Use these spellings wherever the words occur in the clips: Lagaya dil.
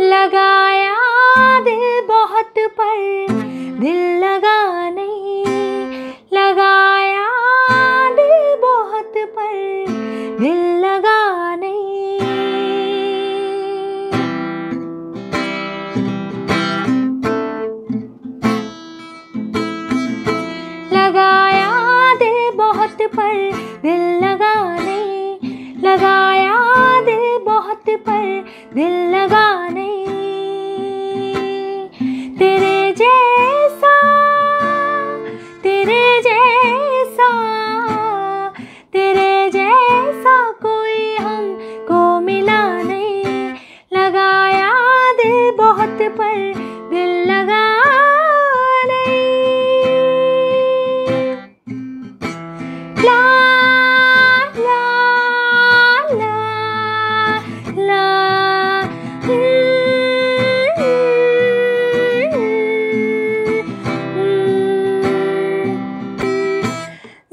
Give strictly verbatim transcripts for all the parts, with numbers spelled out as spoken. लगाया दिल बहुत पर दिल लगा नहीं, लगाया दिल बहुत पर दिल लगा नहीं। लगाया दिल बहुत पर दिल लगा नहीं, लगाया दिल बहुत पर दिल लगा नहीं।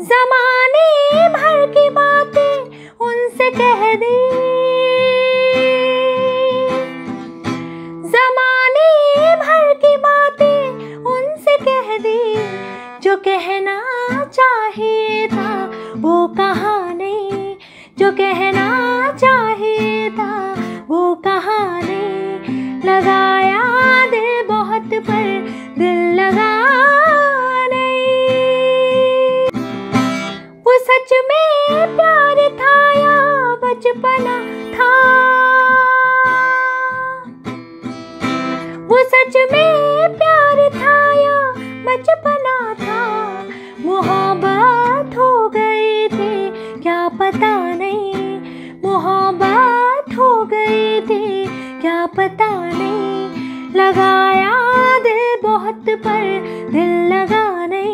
जमाने भर की बातें उनसे कह दी, जमाने भर की बातें उनसे कह दी, जो कहना चाहिए था वो कहा नहीं, जो कहना चाहिए था वो कहा नहीं। लगाया दिल बहुत पर दिल लगा में प्यार था या बचपना था, वो सच में प्यार था या बचपना था। मोहब्बत हो गई थी क्या पता नहीं, मोहब्बत हो गई थी क्या पता नहीं। लगाया दिल बहुत पर दिल लगा नहीं,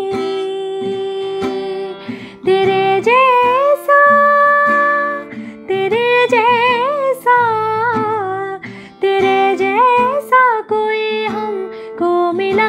मिला